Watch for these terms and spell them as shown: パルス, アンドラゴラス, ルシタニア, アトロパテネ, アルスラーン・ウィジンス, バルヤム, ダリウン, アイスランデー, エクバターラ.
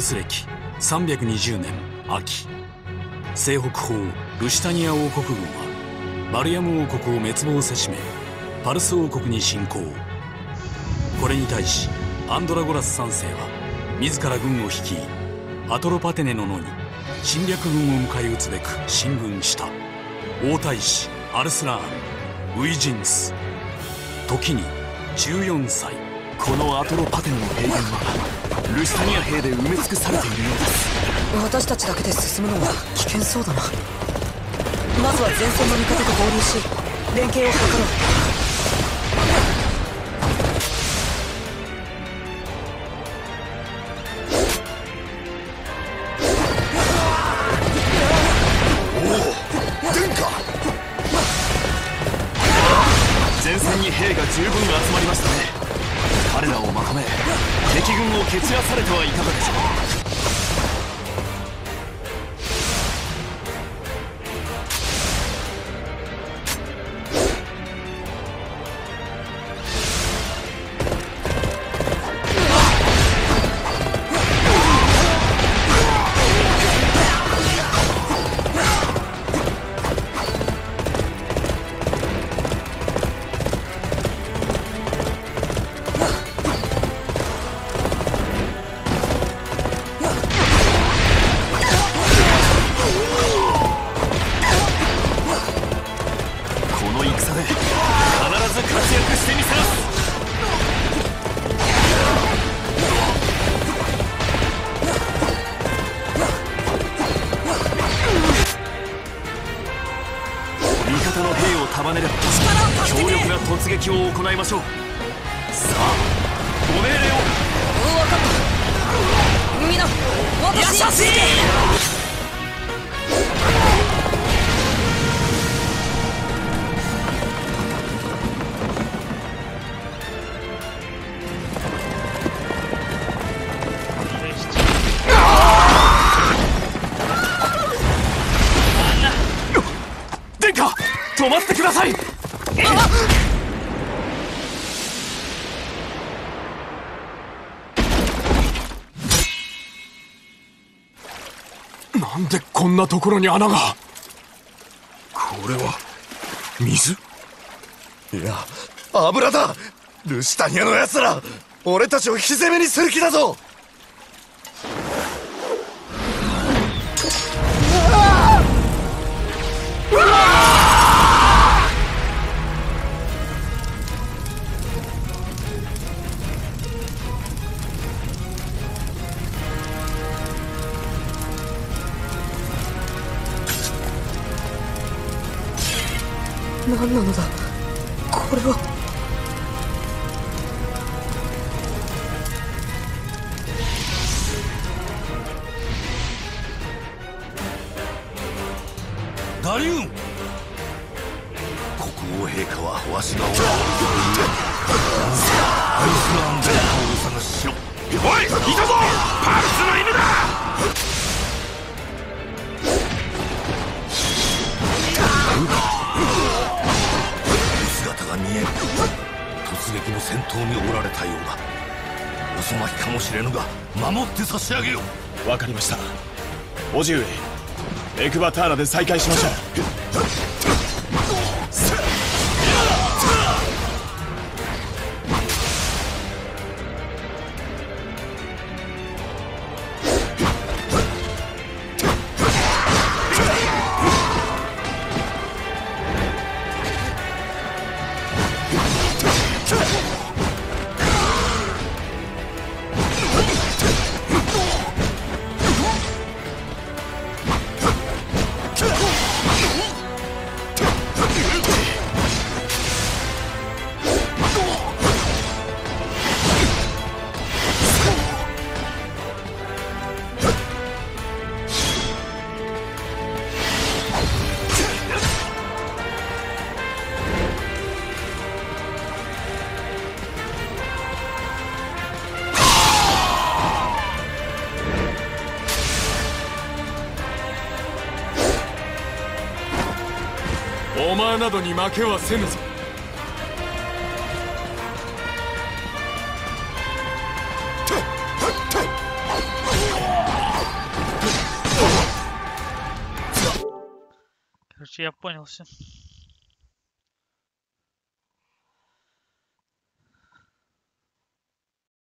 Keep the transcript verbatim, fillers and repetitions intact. ルス歴さんびゃくにじゅうねん秋、西北方ルシタニア王国軍はバルヤム王国を滅亡せしめパルス王国に侵攻。これに対しアンドラゴラス三世は自ら軍を率いアトロパテネの野に侵略軍を迎え撃つべく進軍した。王太子アルスラーン・ウィジンス、時にじゅうよんさい。このアトロパテネの平原はルシタニア兵で埋め尽くされているようです。私たちだけで進むのは危険そうだな。まずは前線の味方と合流し連携を図ろう。十分集まりましたね。彼らをまとめ敵軍を蹴散らされてはいかがでしょなんでこんなところに穴が。これは水？いや油だ。ルシタニアのやつら俺たちを火攻めにする気だぞ。何なのだこれは。ダリウン国王陛下はわしがおらんとアイスランデーをお探ししろ。おいいたぞパルスの犬だ。突撃の戦闘におられたようだ。おそまきかもしれぬが守って差し上げよう。わかりました。叔父上、エクバターラで再会しましょう。お前などに負けはせぬぞ。Короче, я понял все.